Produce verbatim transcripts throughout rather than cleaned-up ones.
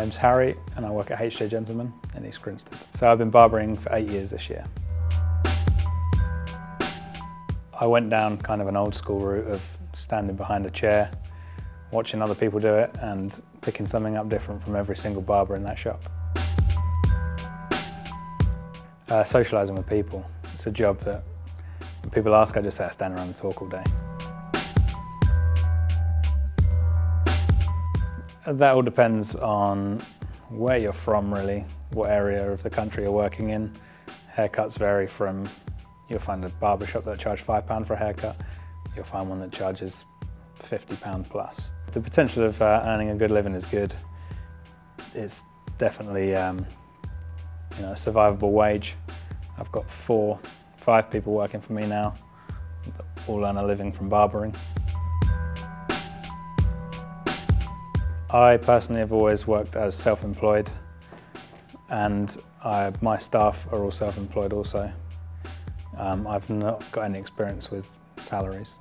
My name's Harry and I work at H J Gentleman in East Grinstead. So I've been barbering for eight years this year. I went down kind of an old school route of standing behind a chair, watching other people do it and picking something up different from every single barber in that shop. Uh, socialising with people. It's a job that when people ask, I just say I stand around and talk all day. That all depends on where you're from really, what area of the country you're working in. Haircuts vary from, you'll find a barber shop that charges five pounds for a haircut, you'll find one that charges fifty pounds plus. The potential of uh, earning a good living is good. It's definitely um, you know, a survivable wage. I've got four, five people working for me now that all earn a living from barbering. I personally have always worked as self-employed and I, my staff are all self-employed also. Um, I've not got any experience with salaries.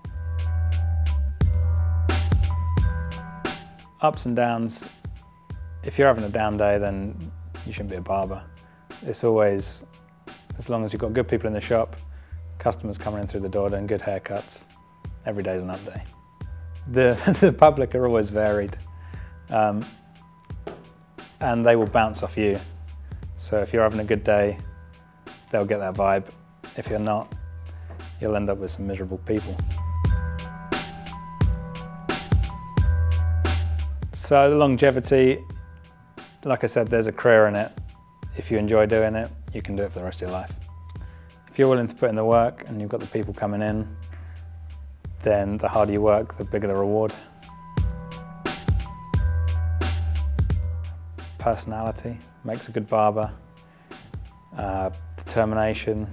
Ups and downs. If you're having a down day, then you shouldn't be a barber. It's always, as long as you've got good people in the shop, customers coming in through the door doing good haircuts, every day's an up day. The, the public are always varied. Um, and they will bounce off you. So if you're having a good day, they'll get that vibe. If you're not, you'll end up with some miserable people. So the longevity, like I said, there's a career in it. If you enjoy doing it, you can do it for the rest of your life. If you're willing to put in the work and you've got the people coming in, then the harder you work, the bigger the reward. Personality makes a good barber, uh, determination,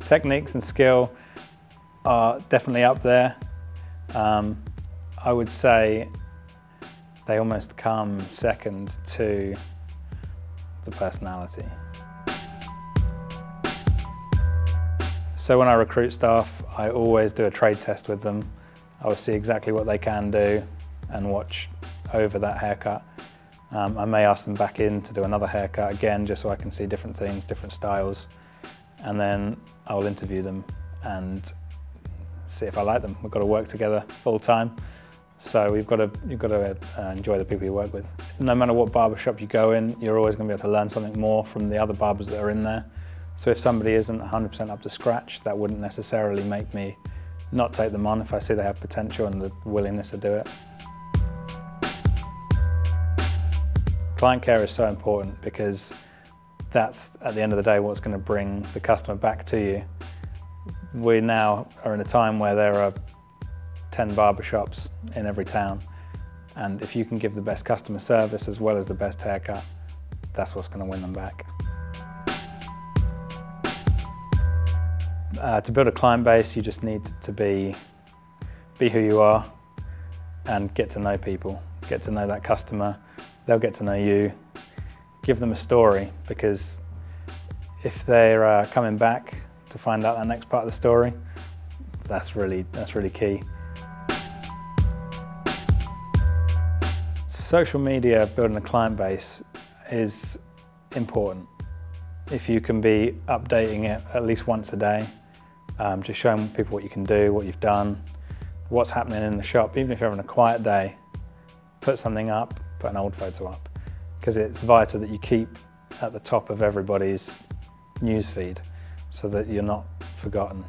techniques and skill are definitely up there. Um, I would say they almost come second to the personality. So when I recruit staff, I always do a trade test with them. I will see exactly what they can do and watch over that haircut. Um, I may ask them back in to do another haircut again, just so I can see different things, different styles, and then I'll interview them and see if I like them. We've got to work together full time, so we've got to, you've got to uh, enjoy the people you work with. No matter what barbershop you go in, you're always going to be able to learn something more from the other barbers that are in there. So if somebody isn't one hundred percent up to scratch, that wouldn't necessarily make me not take them on if I see they have potential and the willingness to do it. Client care is so important because that's, at the end of the day, what's going to bring the customer back to you. We now are in a time where there are ten barbershops in every town, and if you can give the best customer service as well as the best haircut, that's what's going to win them back. Uh, to build a client base, you just need to be, be who you are and get to know people, get to know that customer. They'll get to know you. Give them a story, because if they're uh, coming back to find out that next part of the story, that's really, that's really key. Social media, building a client base is important. If you can be updating it at least once a day, um, just showing people what you can do, what you've done, what's happening in the shop, even if you're having a quiet day, put something up, put an old photo up, because it's vital that you keep at the top of everybody's newsfeed so that you're not forgotten.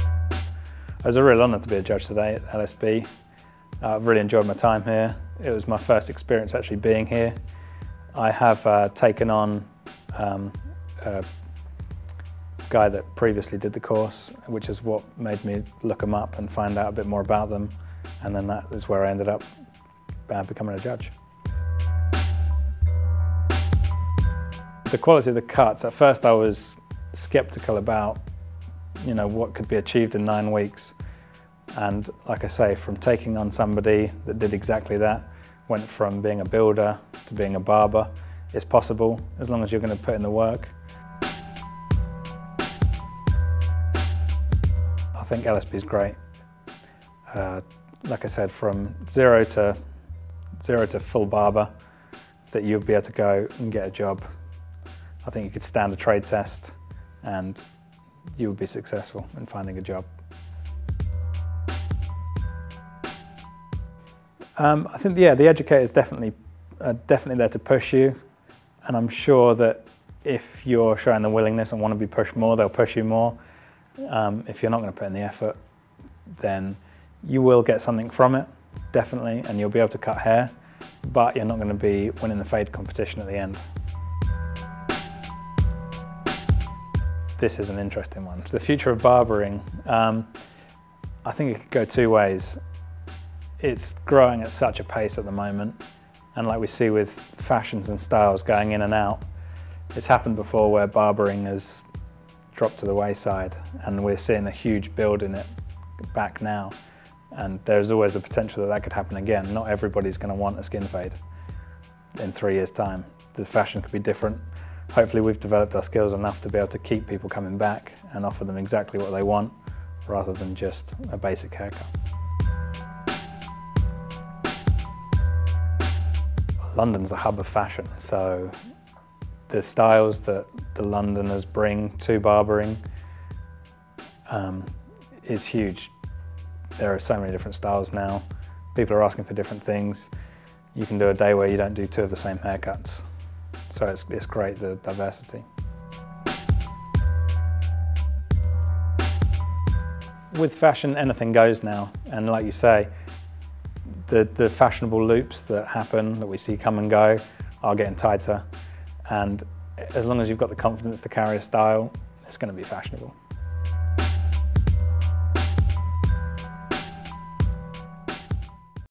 It was a real honour to be a judge today at L S B. Uh, I've really enjoyed my time here. It was my first experience actually being here. I have uh, taken on um, a guy that previously did the course, which is what made me look him up and find out a bit more about them. And then that is where I ended up uh, becoming a judge. The quality of the cuts, at first I was sceptical about, you know, what could be achieved in nine weeks. And like I say, from taking on somebody that did exactly that, went from being a builder to being a barber, it's possible as long as you're going to put in the work. I think L S B is great. Uh, Like I said, from zero to zero to full barber, that you'll be able to go and get a job. I think you could stand a trade test and you would be successful in finding a job. Um, I think, yeah, the educator is definitely, uh, definitely there to push you, and I'm sure that if you're showing the willingness and want to be pushed more, they'll push you more. Um, if you're not going to put in the effort, then you will get something from it, definitely, and you'll be able to cut hair, but you're not going to be winning the fade competition at the end. This is an interesting one. So the future of barbering, um, I think it could go two ways. It's growing at such a pace at the moment, and like we see with fashions and styles going in and out, it's happened before where barbering has dropped to the wayside, and we're seeing a huge build in it back now, and there's always the potential that that could happen again. Not everybody's going to want a skin fade in three years' time. The fashion could be different. Hopefully we've developed our skills enough to be able to keep people coming back and offer them exactly what they want rather than just a basic haircut. London's the hub of fashion, so the styles that the Londoners bring to barbering um, is huge. There are so many different styles now. People are asking for different things. You can do a day where you don't do two of the same haircuts. So it's, it's great, the diversity. With fashion, anything goes now, and like you say, The, the fashionable loops that happen, that we see come and go, are getting tighter, and as long as you've got the confidence to carry a style, it's going to be fashionable.